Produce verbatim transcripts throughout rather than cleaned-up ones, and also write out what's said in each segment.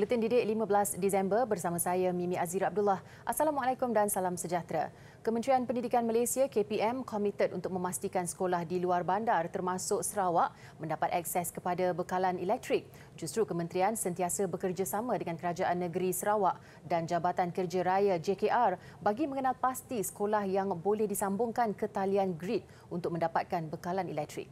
Buletin Didik lima belas Disember bersama saya Mimi Azira Abdullah. Assalamualaikum dan salam sejahtera. Kementerian Pendidikan Malaysia K P M komited untuk memastikan sekolah di luar bandar termasuk Sarawak mendapat akses kepada bekalan elektrik. Justru kementerian sentiasa bekerjasama dengan Kerajaan Negeri Sarawak dan Jabatan Kerja Raya J K R bagi mengenal pasti sekolah yang boleh disambungkan ke talian grid untuk mendapatkan bekalan elektrik.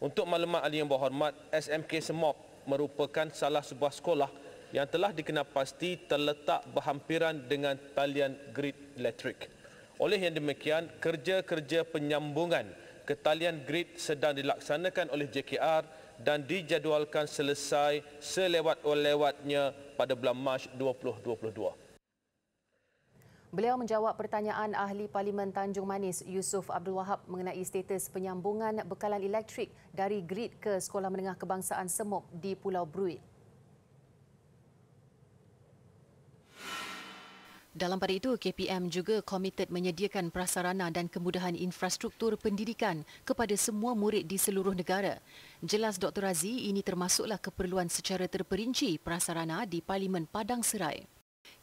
Untuk maklumat ahli yang berhormat, S M K Semuk merupakan salah sebuah sekolah yang telah dikenal pasti terletak berhampiran dengan talian grid elektrik. Oleh yang demikian, kerja-kerja penyambungan ke talian grid sedang dilaksanakan oleh J K R dan dijadualkan selesai selewat-lewatnya pada bulan Mac dua ribu dua puluh dua. Beliau menjawab pertanyaan ahli Parlimen Tanjung Manis Yusuf Abdul Wahab mengenai status penyambungan bekalan elektrik dari grid ke Sekolah Menengah Kebangsaan Semuk di Pulau Bruil. Dalam pada itu, K P M juga komited menyediakan prasarana dan kemudahan infrastruktur pendidikan kepada semua murid di seluruh negara. Jelas Doktor Razi, ini termasuklah keperluan secara terperinci prasarana di Parlimen Padang Serai.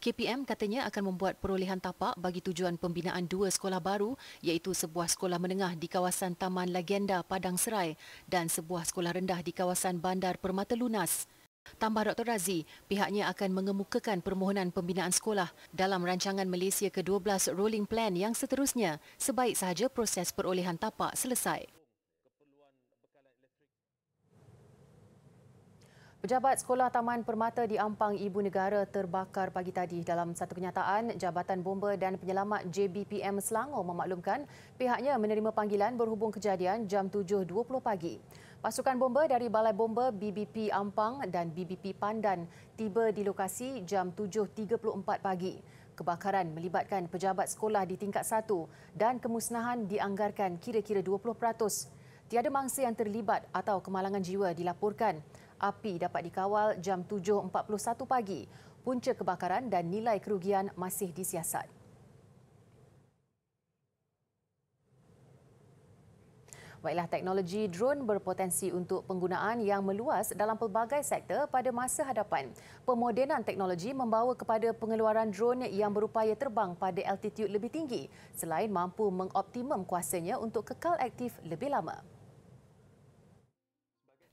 K P M katanya akan membuat perolehan tapak bagi tujuan pembinaan dua sekolah baru iaitu sebuah sekolah menengah di kawasan Taman Lagenda Padang Serai dan sebuah sekolah rendah di kawasan Bandar Permata Lunas. Tambah Doktor Razi, pihaknya akan mengemukakan permohonan pembinaan sekolah dalam Rancangan Malaysia ke dua belas Rolling Plan yang seterusnya sebaik sahaja proses perolehan tapak selesai. Pejabat Sekolah Taman Permata di Ampang, Ibu Negara terbakar pagi tadi. Dalam satu kenyataan, Jabatan Bomba dan Penyelamat J B P M Selangor memaklumkan pihaknya menerima panggilan berhubung kejadian jam tujuh dua puluh pagi. Pasukan bomba dari Balai Bomba, B B P Ampang dan B B P Pandan tiba di lokasi jam tujuh tiga puluh empat pagi. Kebakaran melibatkan pejabat sekolah di tingkat satu dan kemusnahan dianggarkan kira-kira dua puluh peratus. Tiada mangsa yang terlibat atau kemalangan jiwa dilaporkan. Api dapat dikawal jam tujuh empat puluh satu pagi. Punca kebakaran dan nilai kerugian masih disiasat. Baiklah, teknologi drone berpotensi untuk penggunaan yang meluas dalam pelbagai sektor pada masa hadapan. Pemodenan teknologi membawa kepada pengeluaran drone yang berupaya terbang pada altitud lebih tinggi selain mampu mengoptimum kuasanya untuk kekal aktif lebih lama.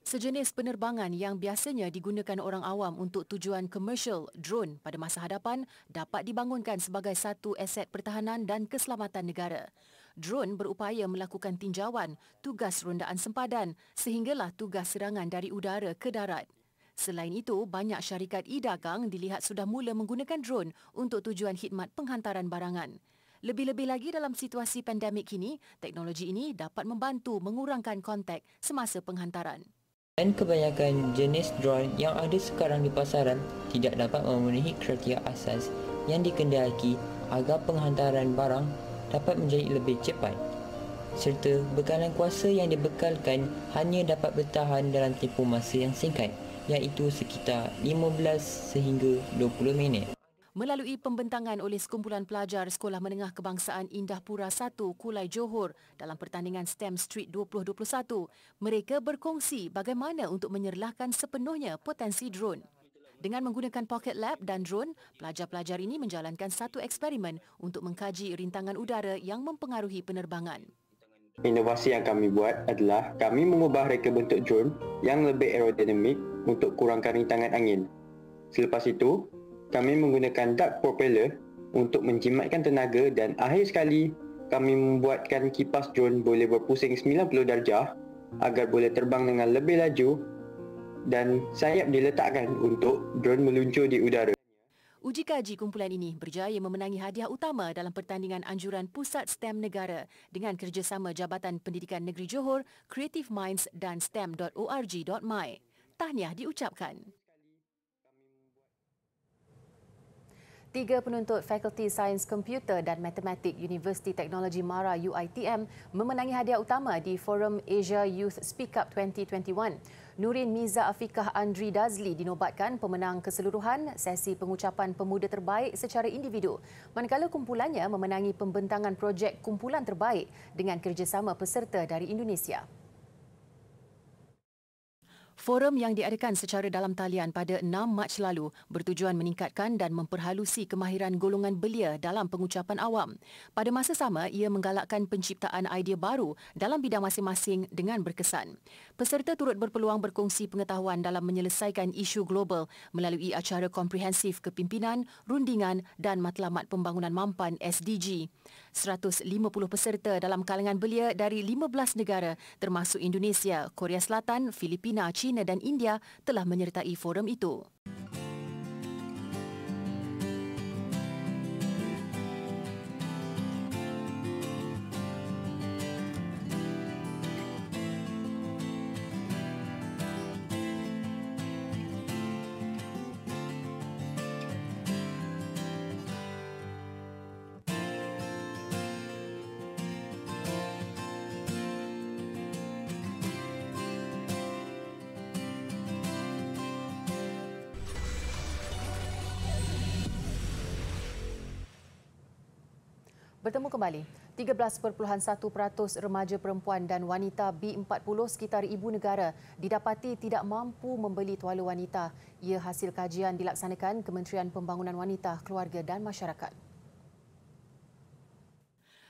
Sejenis penerbangan yang biasanya digunakan orang awam untuk tujuan komersial, drone pada masa hadapan dapat dibangunkan sebagai satu aset pertahanan dan keselamatan negara. Drone berupaya melakukan tinjauan, tugas rondaan sempadan sehinggalah tugas serangan dari udara ke darat. Selain itu, banyak syarikat e-dagang dilihat sudah mula menggunakan drone untuk tujuan khidmat penghantaran barangan. Lebih-lebih lagi dalam situasi pandemik kini, teknologi ini dapat membantu mengurangkan kontak semasa penghantaran. Dan kebanyakan jenis drone yang ada sekarang di pasaran tidak dapat memenuhi kriteria asas yang dikehendaki agar penghantaran barang dapat menjadi lebih cepat. Serta bekalan kuasa yang dibekalkan hanya dapat bertahan dalam tempoh masa yang singkat, iaitu sekitar lima belas sehingga dua puluh minit. Melalui pembentangan oleh sekumpulan pelajar Sekolah Menengah Kebangsaan Indahpura I, Kulai Johor dalam pertandingan STEM Street dua ribu dua puluh satu, mereka berkongsi bagaimana untuk menyerlahkan sepenuhnya potensi drone. Dengan menggunakan Pocket Lab dan drone, pelajar-pelajar ini menjalankan satu eksperimen untuk mengkaji rintangan udara yang mempengaruhi penerbangan. Inovasi yang kami buat adalah kami mengubah reka bentuk drone yang lebih aerodinamik untuk kurangkan rintangan angin. Selepas itu, kami menggunakan duct propeller untuk menjimatkan tenaga dan akhir sekali kami membuatkan kipas drone boleh berpusing sembilan puluh darjah agar boleh terbang dengan lebih laju dan sayap diletakkan untuk drone meluncur di udara. Uji kaji kumpulan ini berjaya memenangi hadiah utama dalam pertandingan anjuran Pusat STEM Negara dengan kerjasama Jabatan Pendidikan Negeri Johor, Creative Minds dan stem dot org dot my. Tahniah diucapkan. Tiga penuntut Fakulti Sains Komputer dan Matematik Universiti Teknologi MARA U I T M memenangi hadiah utama di Forum Asia Youth Speak Up dua ribu dua puluh satu. Nurin Miza Afikah Andri Dazli dinobatkan pemenang keseluruhan sesi pengucapan pemuda terbaik secara individu, manakala kumpulannya memenangi pembentangan projek kumpulan terbaik dengan kerjasama peserta dari Indonesia. Forum yang diadakan secara dalam talian pada enam Mac lalu bertujuan meningkatkan dan memperhalusi kemahiran golongan belia dalam pengucapan awam. Pada masa sama, ia menggalakkan penciptaan idea baru dalam bidang masing-masing dengan berkesan. Peserta turut berpeluang berkongsi pengetahuan dalam menyelesaikan isu global melalui acara komprehensif kepimpinan, rundingan dan matlamat pembangunan mampan S D G. seratus lima puluh peserta dalam kalangan belia dari lima belas negara termasuk Indonesia, Korea Selatan, Filipina, China dan India telah menyertai forum itu. Bertemu kembali. tiga belas perpuluhan satu peratus remaja perempuan dan wanita B empat puluh sekitar ibu negara didapati tidak mampu membeli tuala wanita. Ia hasil kajian dilaksanakan Kementerian Pembangunan Wanita, Keluarga dan Masyarakat.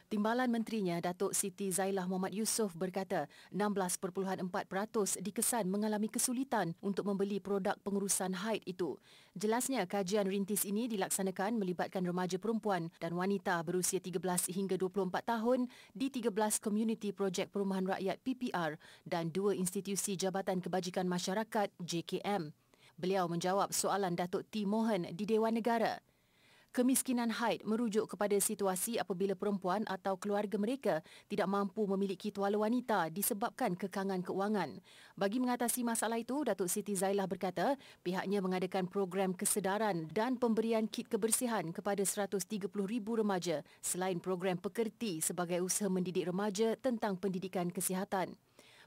Timbalan menterinya Datuk Siti Zailah Mohamad Yusof berkata enam belas perpuluhan empat peratus dikesan mengalami kesulitan untuk membeli produk pengurusan haid itu. Jelasnya kajian rintis ini dilaksanakan melibatkan remaja perempuan dan wanita berusia tiga belas hingga dua puluh empat tahun di tiga belas komuniti projek perumahan rakyat P P R dan dua institusi Jabatan Kebajikan Masyarakat J K M. Beliau menjawab soalan Datuk T. Mohan di Dewan Negara. Kemiskinan haid merujuk kepada situasi apabila perempuan atau keluarga mereka tidak mampu memiliki tuala wanita disebabkan kekangan kewangan. Bagi mengatasi masalah itu, Datuk Siti Zailah berkata pihaknya mengadakan program kesedaran dan pemberian kit kebersihan kepada seratus tiga puluh ribu remaja selain program Pekerti sebagai usaha mendidik remaja tentang pendidikan kesihatan.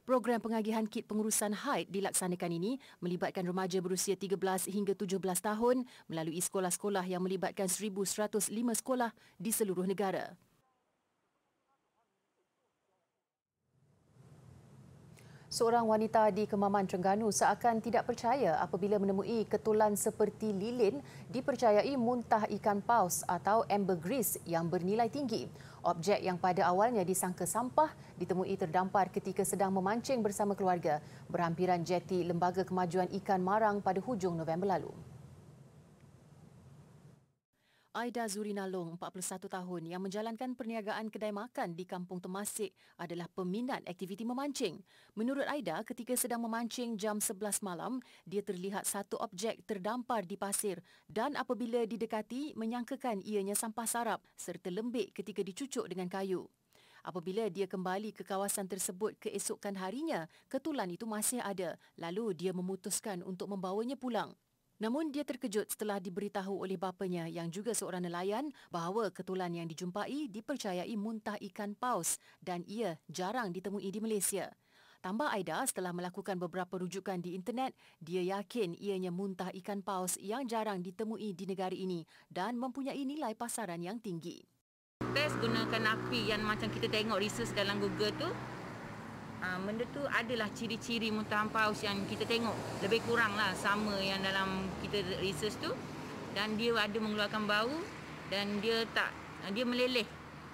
Program pengagihan kit pengurusan haid dilaksanakan ini melibatkan remaja berusia tiga belas hingga tujuh belas tahun melalui sekolah-sekolah yang melibatkan seribu seratus lima sekolah di seluruh negara. Seorang wanita di Kemaman, Terengganu seakan tidak percaya apabila menemui ketulan seperti lilin dipercayai muntah ikan paus atau ambergris yang bernilai tinggi. Objek yang pada awalnya disangka sampah ditemui terdampar ketika sedang memancing bersama keluarga berhampiran jeti Lembaga Kemajuan Ikan Marang pada hujung November lalu. Aida Zurina Long, empat puluh satu tahun, yang menjalankan perniagaan kedai makan di Kampung Temasik adalah peminat aktiviti memancing. Menurut Aida, ketika sedang memancing jam sebelas malam, dia terlihat satu objek terdampar di pasir dan apabila didekati, menyangkakan ianya sampah sarap serta lembik ketika dicucuk dengan kayu. Apabila dia kembali ke kawasan tersebut keesokan harinya, ketulan itu masih ada, lalu dia memutuskan untuk membawanya pulang. Namun dia terkejut setelah diberitahu oleh bapanya yang juga seorang nelayan bahawa ketulan yang dijumpai dipercayai muntah ikan paus dan ia jarang ditemui di Malaysia. Tambah Aida, setelah melakukan beberapa rujukan di internet, dia yakin ianya muntah ikan paus yang jarang ditemui di negara ini dan mempunyai nilai pasaran yang tinggi. Tes gunakan api yang macam kita tengok research dalam Google tu. Ha, benda tu adalah ciri-ciri muntahan paus yang kita tengok. Lebih kuranglah sama yang dalam kita research tu. Dan dia ada mengeluarkan bau dan dia tak dia meleleh.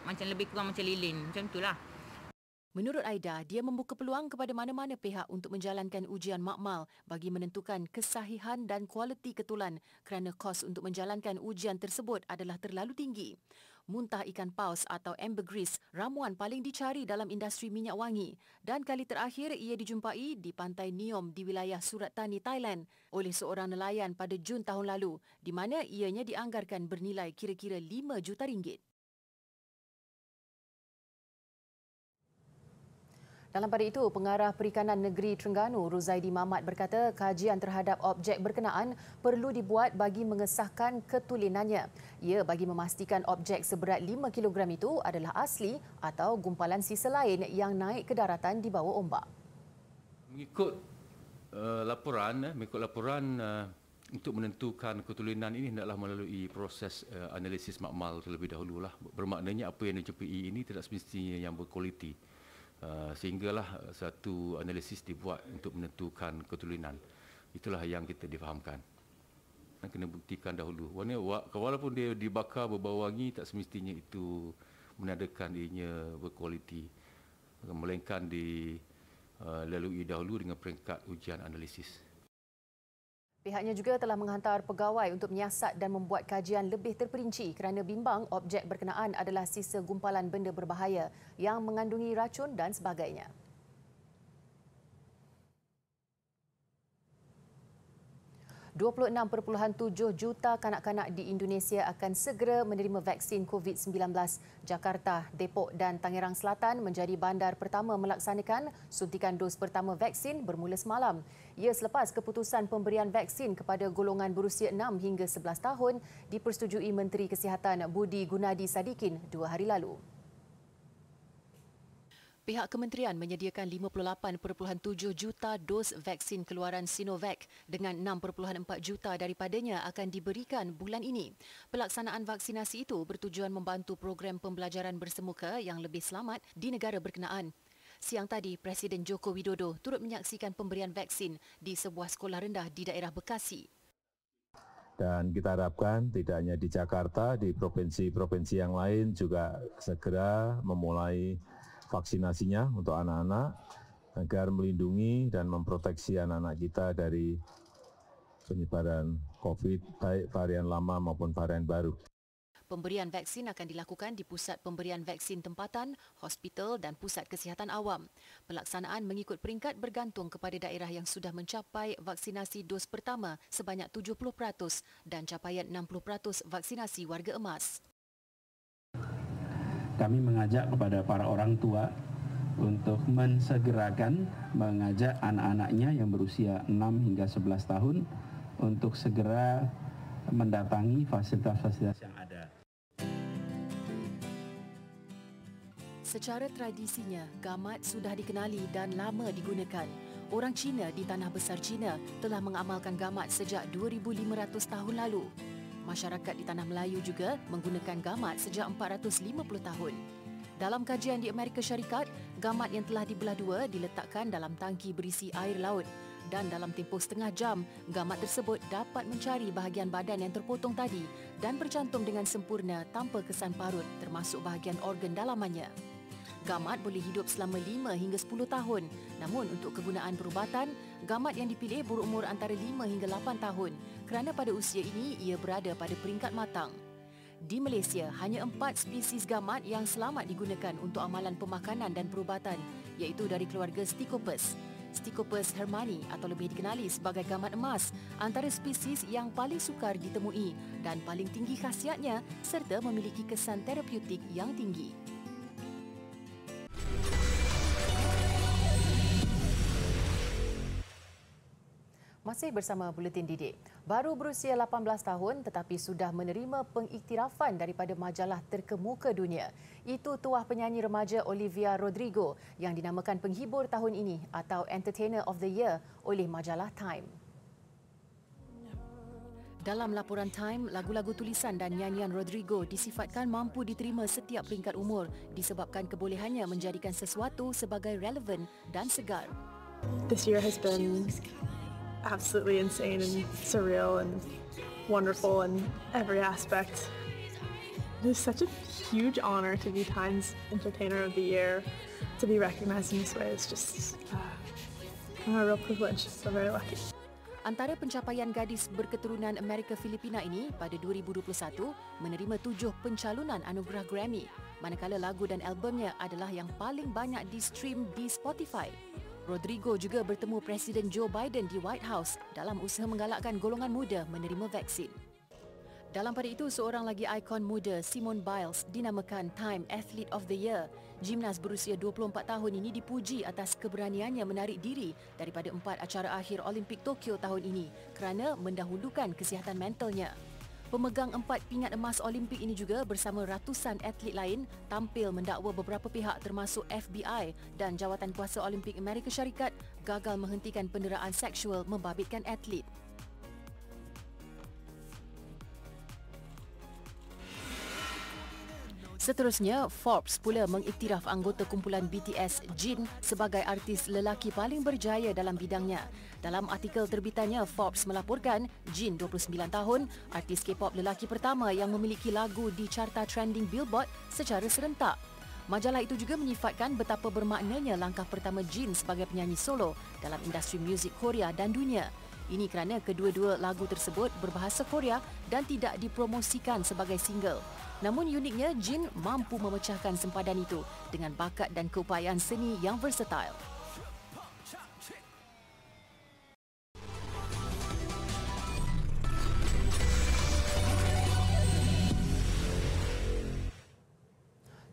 Macam lebih kurang macam lilin. Macam itulah. Menurut Aida, dia membuka peluang kepada mana-mana pihak untuk menjalankan ujian makmal bagi menentukan kesahihan dan kualiti ketulan kerana kos untuk menjalankan ujian tersebut adalah terlalu tinggi. Muntah ikan paus atau ambergris, ramuan paling dicari dalam industri minyak wangi dan kali terakhir ia dijumpai di pantai Neom di wilayah Surat Thani, Thailand oleh seorang nelayan pada Jun tahun lalu di mana ianya dianggarkan bernilai kira-kira lima juta ringgit. Dalam pada itu, Pengarah Perikanan Negeri Terengganu, Ruzaidi Mamat berkata kajian terhadap objek berkenaan perlu dibuat bagi mengesahkan ketulinannya. Ia bagi memastikan objek seberat lima kilogram itu adalah asli atau gumpalan sisa lain yang naik ke daratan di bawah ombak. Mengikut uh, laporan, mengikut laporan uh, untuk menentukan ketulinan ini hendaklah melalui proses uh, analisis makmal terlebih dahululah. Bermaknanya apa yang dijumpai ini tidak semestinya yang berkualiti. uh, sehinggalah satu analisis dibuat untuk menentukan ketulinan. Itulah yang kita difahamkan. Kena buktikan dahulu. Walaupun dia dibakar berbau wangi, tak semestinya itu menandakan dirinya berkualiti, melainkan dilalui dahulu dengan peringkat ujian analisis. Pihaknya juga telah menghantar pegawai untuk menyiasat dan membuat kajian lebih terperinci kerana bimbang objek berkenaan adalah sisa gumpalan benda berbahaya yang mengandungi racun dan sebagainya. dua puluh enam perpuluhan tujuh juta kanak-kanak di Indonesia akan segera menerima vaksin COVID sembilan belas. Jakarta, Depok dan Tangerang Selatan menjadi bandar pertama melaksanakan suntikan dos pertama vaksin bermula semalam. Ia selepas keputusan pemberian vaksin kepada golongan berusia enam hingga sebelas tahun dipersetujui Menteri Kesihatan Budi Gunadi Sadikin dua hari lalu. Pihak kementerian menyediakan lima puluh lapan perpuluhan tujuh juta dos vaksin keluaran Sinovac dengan enam perpuluhan empat juta daripadanya akan diberikan bulan ini. Pelaksanaan vaksinasi itu bertujuan membantu program pembelajaran bersemuka yang lebih selamat di negara berkenaan. Siang tadi, Presiden Joko Widodo turut menyaksikan pemberian vaksin di sebuah sekolah rendah di daerah Bekasi. Dan kita harapkan tidak hanya di Jakarta, di provinsi-provinsi yang lain juga segera memulai vaksinasinya untuk anak-anak agar melindungi dan memproteksi anak-anak kita dari penyebaran COVID, baik varian lama maupun varian baru. Pemberian vaksin akan dilakukan di pusat pemberian vaksin tempatan, hospital dan pusat kesihatan awam. Pelaksanaan mengikut peringkat bergantung kepada daerah yang sudah mencapai vaksinasi dos pertama sebanyak tujuh puluh peratus dan capaian enam puluh peratus vaksinasi warga emas. Kami mengajak kepada para orang tua untuk mensegerakan mengajak anak-anaknya yang berusia enam hingga sebelas tahun untuk segera mendatangi fasilitas-fasilitas yang ada. Secara tradisinya, gamat sudah dikenali dan lama digunakan. Orang Cina di Tanah Besar Cina telah mengamalkan gamat sejak dua ribu lima ratus tahun lalu. Masyarakat di Tanah Melayu juga menggunakan gamat sejak empat ratus lima puluh tahun. Dalam kajian di Amerika Syarikat, gamat yang telah dibelah dua diletakkan dalam tangki berisi air laut. Dan dalam tempoh setengah jam, gamat tersebut dapat mencari bahagian badan yang terpotong tadi dan bercantum dengan sempurna tanpa kesan parut termasuk bahagian organ dalamannya. Gamat boleh hidup selama lima hingga sepuluh tahun. Namun untuk kegunaan perubatan, gamat yang dipilih berumur antara lima hingga lapan tahun kerana pada usia ini ia berada pada peringkat matang. Di Malaysia, hanya empat spesies gamat yang selamat digunakan untuk amalan pemakanan dan perubatan, iaitu dari keluarga Stichopus. Stichopus hermani atau lebih dikenali sebagai gamat emas, antara spesies yang paling sukar ditemui dan paling tinggi khasiatnya serta memiliki kesan terapeutik yang tinggi. Masih bersama Buletin Didik. Baru berusia lapan belas tahun tetapi sudah menerima pengiktirafan daripada majalah terkemuka dunia. Itu tuah penyanyi remaja Olivia Rodrigo yang dinamakan penghibur tahun ini atau Entertainer of the Year oleh majalah Time. Dalam laporan Time, lagu-lagu tulisan dan nyanyian Rodrigo disifatkan mampu diterima setiap peringkat umur disebabkan kebolehannya menjadikan sesuatu sebagai relevan dan segar. This year has been absolutely insane and surreal and wonderful in every aspect. It is such a huge honor to be Time's Entertainer of the Year. To be recognized in this way is just uh, a real privilege. So very lucky. Antara pencapaian gadis berketurunan Amerika Filipina ini pada dua ribu dua puluh satu menerima tujuh pencalonan anugerah Grammy, manakala lagu dan albumnya adalah yang paling banyak di-stream di Spotify. Rodrigo juga bertemu Presiden Joe Biden di White House dalam usaha menggalakkan golongan muda menerima vaksin. Dalam pada itu, seorang lagi ikon muda, Simone Biles, dinamakan Time Athlete of the Year. Gimnas berusia dua puluh empat tahun ini dipuji atas keberaniannya menarik diri daripada empat acara akhir Olimpik Tokyo tahun ini kerana mendahulukan kesihatan mentalnya. Pemegang empat pingat emas Olimpik ini juga bersama ratusan atlet lain tampil mendakwa beberapa pihak termasuk F B I dan Jawatan Kuasa Olimpik Amerika Syarikat gagal menghentikan penderaan seksual membabitkan atlet. Seterusnya, Forbes pula mengiktiraf anggota kumpulan B T S Jin sebagai artis lelaki paling berjaya dalam bidangnya. Dalam artikel terbitannya, Forbes melaporkan Jin, dua puluh sembilan tahun, artis K-pop lelaki pertama yang memiliki lagu di carta trending Billboard secara serentak. Majalah itu juga menyifatkan betapa bermaknanya langkah pertama Jin sebagai penyanyi solo dalam industri muzik Korea dan dunia. Ini kerana kedua-dua lagu tersebut berbahasa Korea dan tidak dipromosikan sebagai single. Namun uniknya, Jin mampu memecahkan sempadan itu dengan bakat dan keupayaan seni yang versatile.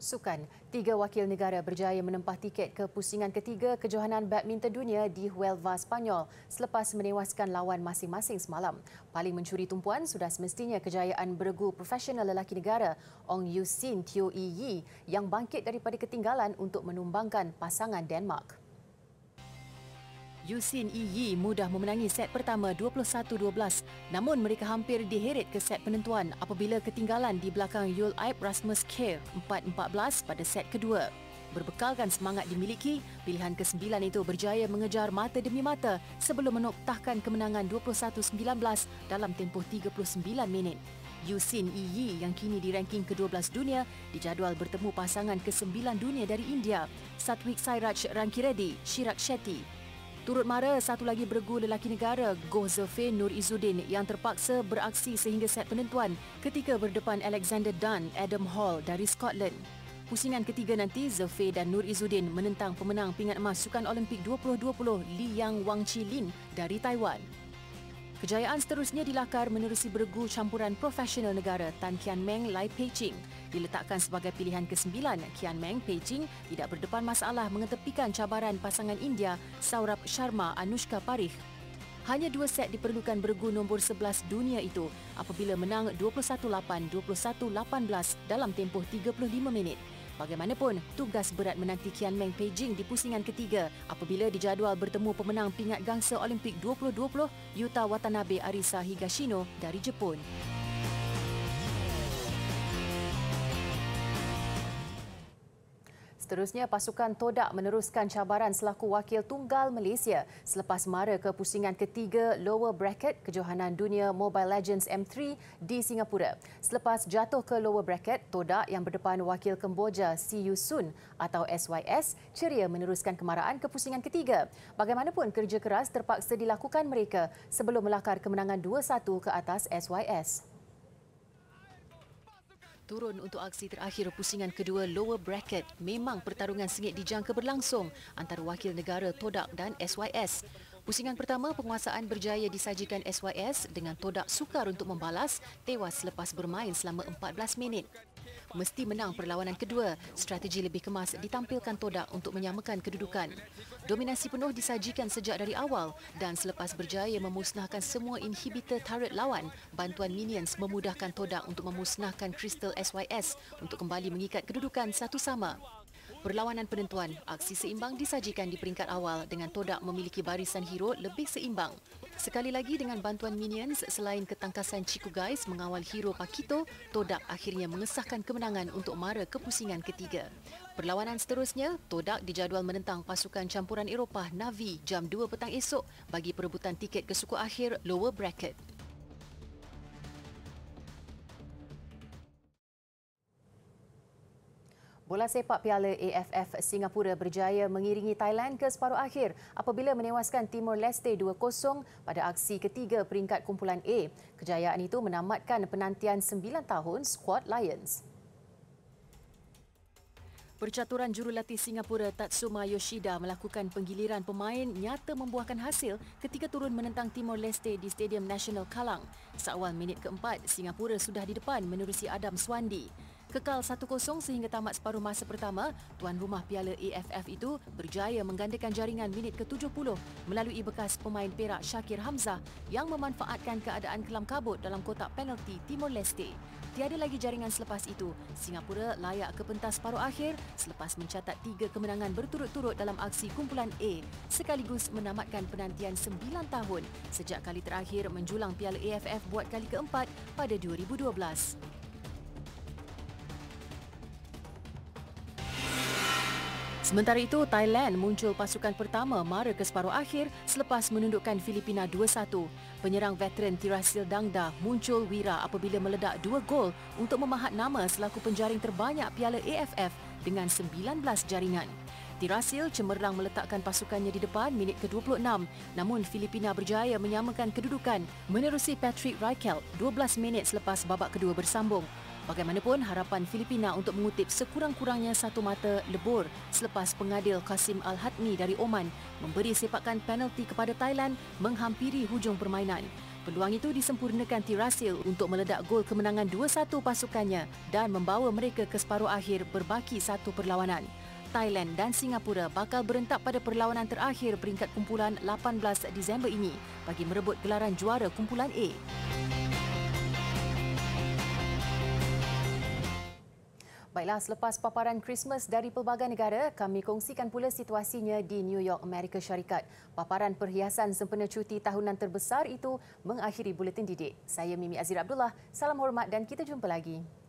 Sukan, tiga wakil negara berjaya menempah tiket ke pusingan ketiga kejohanan badminton dunia di Huelva, Spanyol selepas menewaskan lawan masing-masing semalam. Paling mencuri tumpuan sudah semestinya kejayaan beregu profesional lelaki negara Ong Yusin Teo Yi yang bangkit daripada ketinggalan untuk menumbangkan pasangan Denmark. Yusin Yi mudah memenangi set pertama dua puluh satu dua belas, namun mereka hampir diheret ke set penentuan apabila ketinggalan di belakang Yul Aib Rasmus Kjær empat empat belas pada set kedua. Berbekalkan semangat dimiliki, pilihan kesembilan itu berjaya mengejar mata demi mata sebelum menoktahkan kemenangan dua puluh satu sembilan belas dalam tempoh tiga puluh sembilan minit. Yusin Yi yang kini di ranking ke dua belas dunia dijadual bertemu pasangan ke sembilan dunia dari India, Satwik Sairaj Rankireddy Chirag Shetty. Turut mara satu lagi beregu lelaki negara Goh Zulfi Nur Izzuddin yang terpaksa beraksi sehingga set penentuan ketika berdepan Alexander Dunn Adam Hall dari Scotland. Pusingan ketiga nanti Zulfi dan Nur Izzuddin menentang pemenang pingat emas Sukan Olimpik dua ribu dua puluh Liang Wang Qilin dari Taiwan. Kejayaan seterusnya dilakar menerusi beregu campuran profesional negara Tan Kian Meng Lai Pei Ching. Diletakkan sebagai pilihan kesembilan, Kian Meng Pei Ching tidak berdepan masalah mengetepikan cabaran pasangan India Saurabh Sharma Anushka Parikh. Hanya dua set diperlukan beregu nombor sebelas dunia itu apabila menang dua puluh satu lapan, dua puluh satu lapan belas dalam tempoh tiga puluh lima minit. Bagaimanapun, tugas berat menanti Kian Meng Pei Ching di pusingan ketiga apabila dijadual bertemu pemenang pingat gangsa Olimpik dua ribu dua puluh Yuta Watanabe Arisa Higashino dari Jepun. Seterusnya, pasukan Todak meneruskan cabaran selaku wakil tunggal Malaysia selepas mara ke pusingan ketiga lower bracket kejohanan dunia Mobile Legends M tiga di Singapura. Selepas jatuh ke lower bracket, Todak yang berdepan wakil Kemboja Siu Sun atau S Y S ceria meneruskan kemaraan ke pusingan ketiga. Bagaimanapun, kerja keras terpaksa dilakukan mereka sebelum melakar kemenangan dua satu ke atas S Y S. Turun untuk aksi terakhir pusingan kedua lower bracket, memang pertarungan sengit dijangka berlangsung antara wakil negara Todak dan S Y S. Pusingan pertama penguasaan berjaya disajikan S Y S dengan Todak sukar untuk membalas, tewas selepas bermain selama empat belas minit. Mesti menang perlawanan kedua, strategi lebih kemas ditampilkan Todak untuk menyamakan kedudukan. Dominasi penuh disajikan sejak dari awal dan selepas berjaya memusnahkan semua inhibitor turret lawan, bantuan minions memudahkan Todak untuk memusnahkan kristal S Y S untuk kembali mengikat kedudukan satu sama. Perlawanan penentuan, aksi seimbang disajikan di peringkat awal dengan Todak memiliki barisan hero lebih seimbang. Sekali lagi dengan bantuan minions, selain ketangkasan Chikuguys mengawal hero Pakito, Todak akhirnya mengesahkan kemenangan untuk mara ke pusingan ketiga. Perlawanan seterusnya, Todak dijadual menentang pasukan campuran Eropah Navi jam dua petang esok bagi perebutan tiket ke suku akhir lower bracket. Bola sepak Piala A F F Singapura berjaya mengiringi Thailand ke separuh akhir apabila menewaskan Timor Leste dua kosong pada aksi ketiga peringkat kumpulan A. Kejayaan itu menamatkan penantian sembilan tahun skuad Lions. Percaturan jurulatih Singapura Tatsuma Yoshida melakukan penggiliran pemain nyata membuahkan hasil ketika turun menentang Timor Leste di Stadium Nasional Kallang. Seawal minit keempat, Singapura sudah di depan menerusi Adam Swandi. Kekal satu kosong sehingga tamat separuh masa pertama, tuan rumah Piala A F F itu berjaya menggandakan jaringan minit ke tujuh puluh melalui bekas pemain Perak Syakir Hamzah yang memanfaatkan keadaan kelam kabut dalam kotak penalti Timor Leste. Tiada lagi jaringan selepas itu, Singapura layak ke pentas paruh akhir selepas mencatat tiga kemenangan berturut-turut dalam aksi kumpulan A, sekaligus menamatkan penantian sembilan tahun sejak kali terakhir menjulang Piala A F F buat kali keempat pada dua ribu dua belas. Sementara itu, Thailand muncul pasukan pertama mara ke separuh akhir selepas menundukkan Filipina dua satu. Penyerang veteran Tirasil Dangda muncul wira apabila meledak dua gol untuk memahat nama selaku penjaring terbanyak Piala A F F dengan sembilan belas jaringan. Tirasil cemerlang meletakkan pasukannya di depan minit ke dua puluh enam, namun Filipina berjaya menyamakan kedudukan menerusi Patrick Reichelt dua belas minit selepas babak kedua bersambung. Bagaimanapun, harapan Filipina untuk mengutip sekurang-kurangnya satu mata lebur selepas pengadil Qasim Al-Hatmi dari Oman memberi sepakan penalti kepada Thailand menghampiri hujung permainan. Peluang itu disempurnakan Tirasil untuk meledak gol kemenangan dua satu pasukannya dan membawa mereka ke separuh akhir berbaki satu perlawanan. Thailand dan Singapura bakal berentap pada perlawanan terakhir peringkat kumpulan lapan belas Disember ini bagi merebut gelaran juara kumpulan A. Baiklah, selepas paparan Krismas dari pelbagai negara, kami kongsikan pula situasinya di New York, Amerika Syarikat. Paparan perhiasan sempena cuti tahunan terbesar itu mengakhiri Buletin Didik. Saya Mimi Azira Abdullah, salam hormat dan kita jumpa lagi.